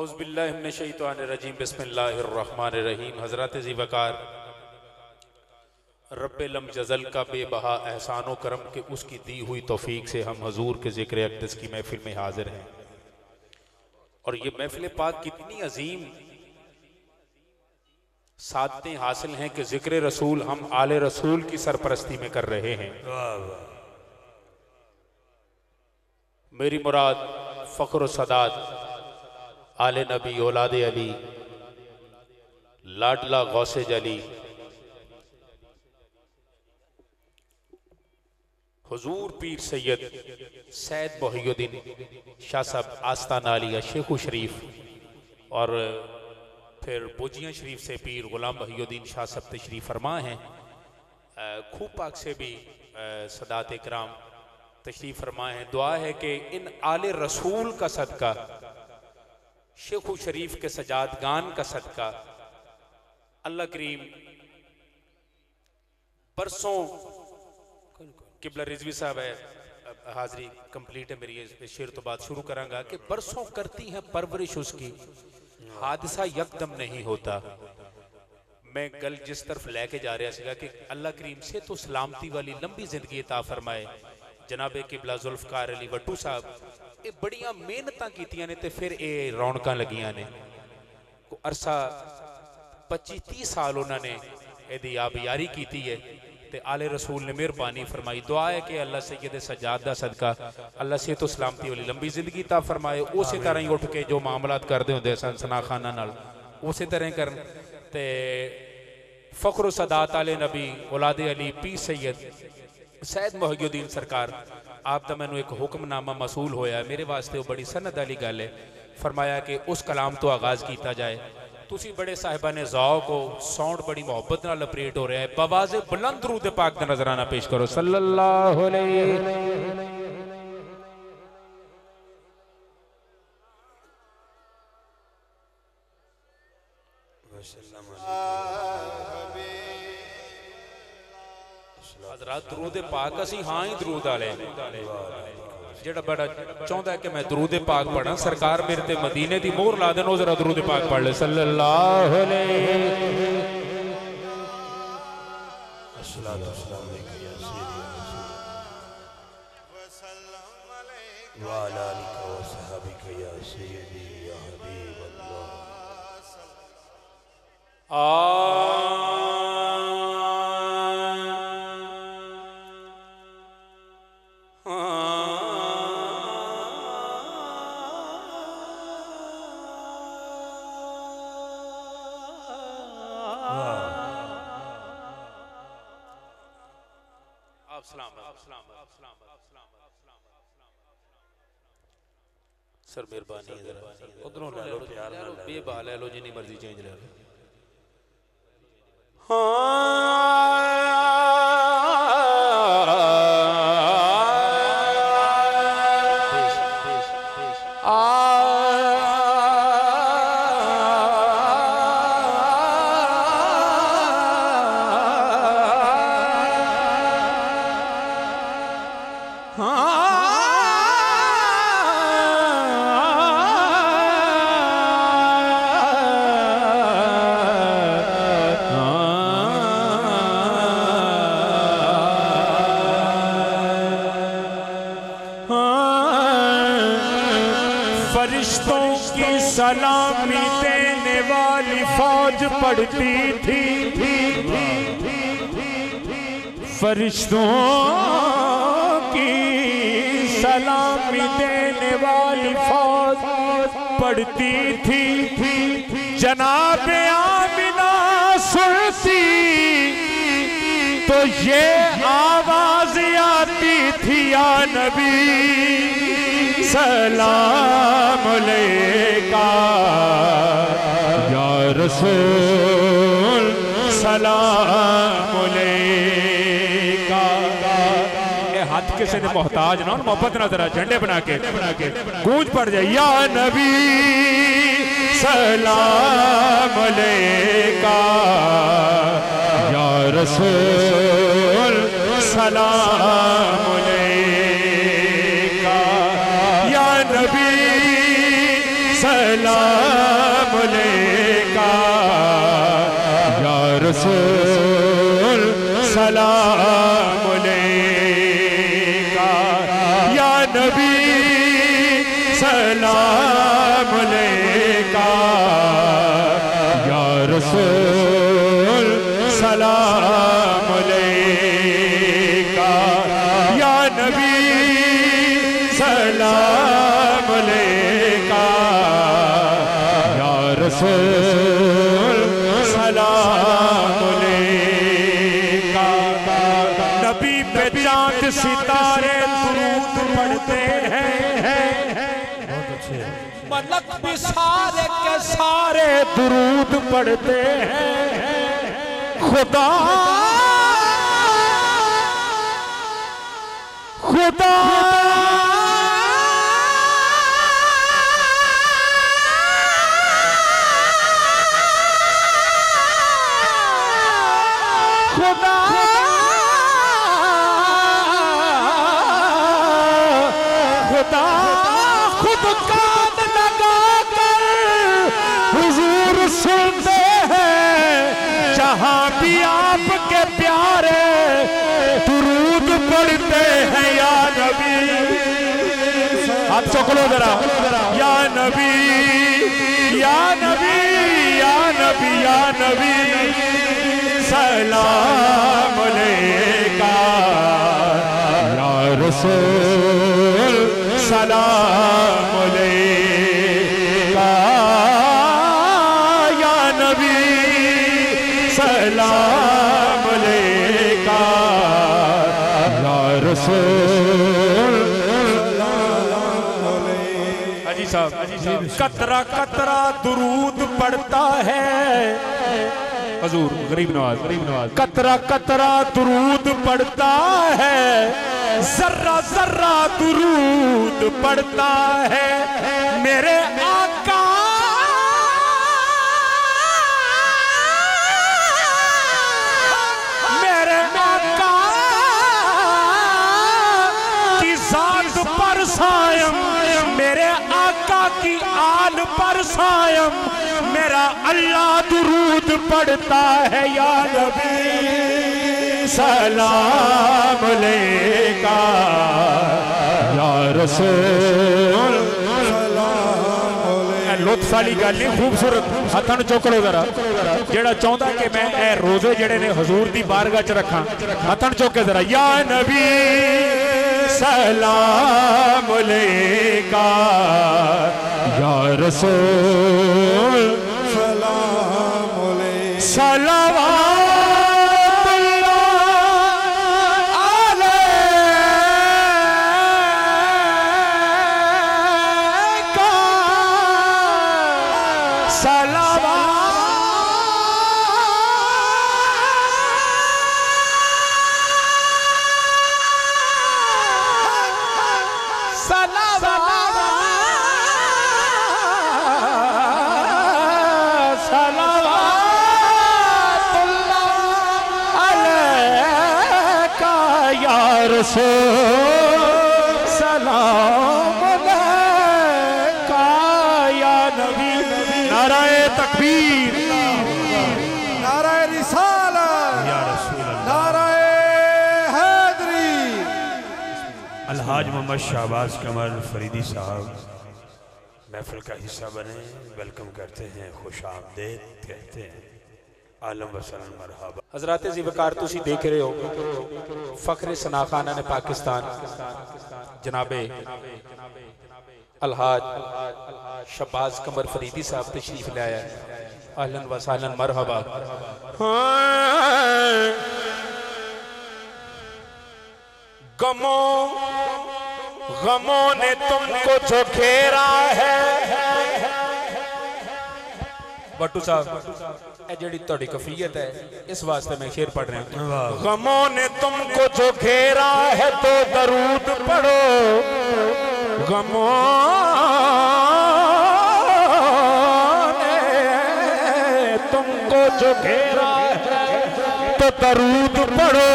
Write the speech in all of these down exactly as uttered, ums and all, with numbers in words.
औज़ुबिल्लाहि मिनश्शैतानिर्रजीम बिस्मिल्लाहिर्रहमानिर्रहीम। हज़रत ज़ीवकार रब्बिलम जज़ल का बेबहा एहसानो करम के उसकी दी हुई तौफीक से हम हजूर के ज़िक्र अक़दस की महफिल में हाजिर हैं। और ये महफिल पाक कितनी अजीम सादतें हासिल हैं कि ज़िक्र रसूल हम आले रसूल की सरपरस्ती में कर रहे हैं। मेरी मुराद फ़ख्र सदात आले नबी औलाद अली लाडला गौसे जली हुजूर पीर सैयद सैयद मोहिउद्दीन शाह साहब आस्ताना आलिया शेखू शरीफ और फिर बोजिया शरीफ से पीर गुलाम मोहिउद्दीन शाह साहब तशरीफ फरमा हैं। खूब पाक से भी सदात इकराम तशरीफ फरमा हैं। दुआ है कि इन आले रसूल का सदका, शेखू शरीफ के सजादगान का सदका अल्लाह करीम परसों किबला रिजवी साहब है, हाजिरी कंप्लीट है मेरी, इस शेर तो बात शुरू करांगा कि बरसों करती है परवरिश उसकी, हादसा यकदम नहीं होता। मैं कल जिस तरफ लेके जा रहा कि अल्लाह करीम से तो सलामती वाली लंबी जिंदगी अता फरमाए जनाबे किबला जुल्फकार अली भट्टू साहब, ये बड़िया मेहनत कीतियां ने ते फिर ये रौनकां लगियां ने। को अरसा पच्चीस तीस साल उन्होंने यदि आबियारी की है ते आले रसूल ने मेहरबानी फरमाई। दुआ है कि अल्लाह सैयद सजाद दा सदका अल्लाह से तो सलामती वाली लंबी जिंदगी ता फरमाए। उस तरह ही उठ के जो मामलात करते होंगे सन सना खाना नाल उस तरह कर। फख्र सदात आले नबी औलाद अली पी सैयद सैयद मोहिउद्दीन सरकार आपका मैनू एक हुक्मनामा मसूल होया, मेरे वास्ते वो बड़ी सनद वाली गल है। फरमाया कि उस कलाम तो आगाज़ किया जाए। तुसी बड़े साहिबाने ज़ौक़ हो, साउंड बड़ी मुहब्बत नाल अपरेट हो रहा है। बवाज़े बुलंद रूद पाक दा नजराना पेश करो। सल्लल्लाहु अलैहि दरूद पाक। असी हाँ ही दरूद आले जेड़ा बड़ा चाहता है कि मैं दरूद पाक पढ़ा, सरकार मेरे ते मदीने की मोहर ला देना। जरा दरूद पाक पढ़ ले। सल्लल्लाहु अलैहि सर मेहरबानी उधरों ले लो, प्यार ले लो, बेबाल ले लो, जिनी मर्जी चेंज ले लो। हाँ सलामी देने वाली फौज पढ़ती थी, फरिश्तों की सलामी देने वाली फौज पढ़ती थी। जनाब आमिना सुनती तो ये आवाज आती थी, या नबी सलाम अलैका, या रसूल सलाम अलैका। हाथ किसी ने मोहताज ना, मोहब्बत ना, जरा झंडे बना के गूंज पड़ जाए, या नबी सलाम अलैका, या रसूल सलाम अलैका, या नबी सलाम। मुलेका या रसूल सलाम मुलेका या नबी सलाम मुलेका या रसूल सलाम मुलेका या नबी सलाम मुलेका या रसूल सलाम मुलेका। नबी पे चाँद सितारे दुरूद पढ़ते हैं, मलक भी सारे के सारे दुरूद पढ़ते हैं। खुदा खुदा खुदा खुदा खुद कान लगा कर हुजूर सुनते हैं, जहाँ भी आपके प्यारे दुरूद पढ़ते हैं। या नबी आप चकलो जरा, या नबी या नबी या नबी या नबी सलाम अलैका या रसूल सलाम अलैका या नबी सलाम अलैका या रसूल सलाम अलैका। हाजी साहब कतरा कतरा दुरूद पढ़ता है हजूर गरीब नवाज, गरीब नवाज कतरा कतरा दुरूद पढ़ता है, जर्रा जर्रा दुरूद पढ़ता है मेरे आका मेरे आका की साथ पर सायम, मेरे आका की आल पर सायम मेरा अल्लाह दुरूद पढ़ता है। या नबी सलाम अलैका या रसूल सलाम अलैका। लुत्फ वाली गल खूबसूरत हथों चुक लो जरा, जेड़ा चाहता कि मैं ए रोजे जेड़े ने हजूर की बारगाह च रखा, हथों चुके जरा। या नबी सलाम अलैका या रसूल सलाम अलैका सलावतुल्लाह अलैका सलावत रसूल सलाम अलैका या नबी। नाराए तकबीर, नाराए रिसालत, नाराए हैदरी। अलहाज मोहम्मद शाहबाज कमल फरीदी साहब महफिल का हिस्सा बने, वेलकम करते हैं, खुश आमदेद कहते हैं। आलम वसलन मरहबा। हजरात ज़िवकार तुसी देख रहे हो फख्र सनाखाना ने पाकिस्तान जनाबे अलहाज शहबाज कमर फरीदी साहब तशरीफ लाया। अहलन वसलन मरहबा। गमों गमों ने तुमको जो घेरा है बट्टू साहब जड़ी थोड़ी कफियत है, इस वास्ते मैं शेर पढ़ रहा हूँ। गमों ने तुमको जो घेरा है तो दरूद पढ़ो, गमों ने तुमको जो घेरा है तो दरूद पढ़ो।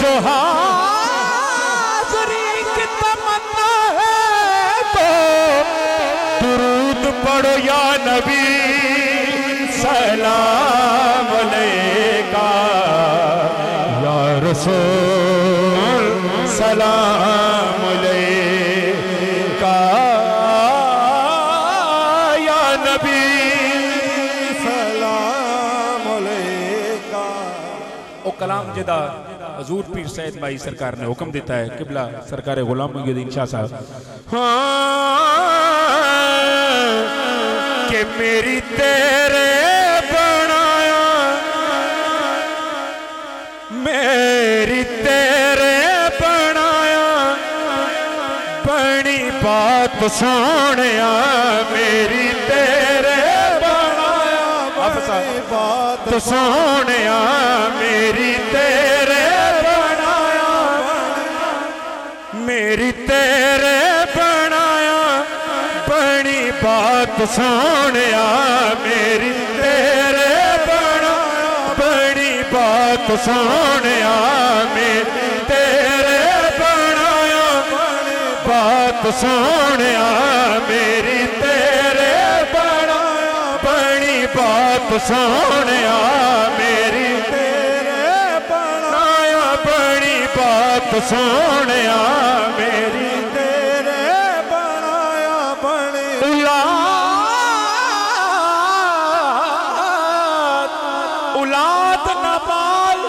जो हाज़री की तमन्ना है तो दरूद पढ़ो या नबी सलाम अलैका या रसूल सलाम अलैका या नबी सलाम अलैका। ओ कलाम जिदा हजूर पीर सैयद भाई सरकार ने हुक्म देता है किबला सरकार गुलाम मोईउद्दीन शाह साहब हाँ कि मेरी तेरे बनाया मेरी तेरे बनाया बनी बात सोनिया मेरी तेरे बनाया बनी बात सोनिया मेरी तेरे मेरी तेरे बनाया बड़ी बात सोनिया मेरी तेरे बनाया बड़ी बात सोनिया मेरी तेरे बनाया बड़ी बात सोनिया मेरी तेरे बनाया बड़ी बात सोनिया मेरी बात सोनिया मेरी तेरे बनाया बने औलाद औलाद ना बाल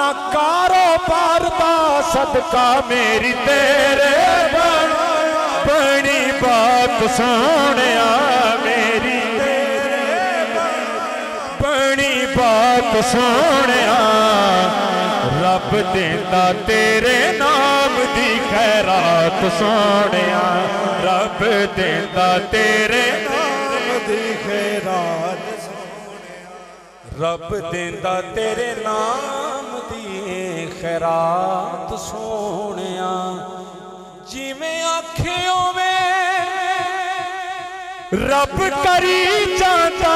ना कारोबार दा सदका मेरी तेरे बनाया बनी बात सोनिया मेरी तेरे बनी बात सोनिया। रब देता तेरे नाम दी खैरात सोनिया रब देता तेरे नाम दी खैरात सोनिया रब देता तेरे नाम दी खैरात सोनिया जिवें आखियों में रब करी जाता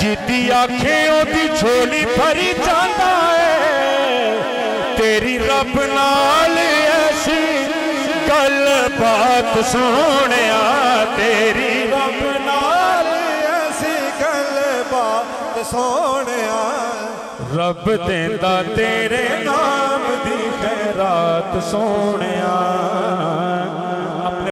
जिदी आँखें दी झोली भरी जाता है तेरी रब नाल ऐसी गल बात सोनिया तेरी रब नाल ऐसी गल बात सोनिया। रब देंदा तेरे नाम दी खैरात सोनिया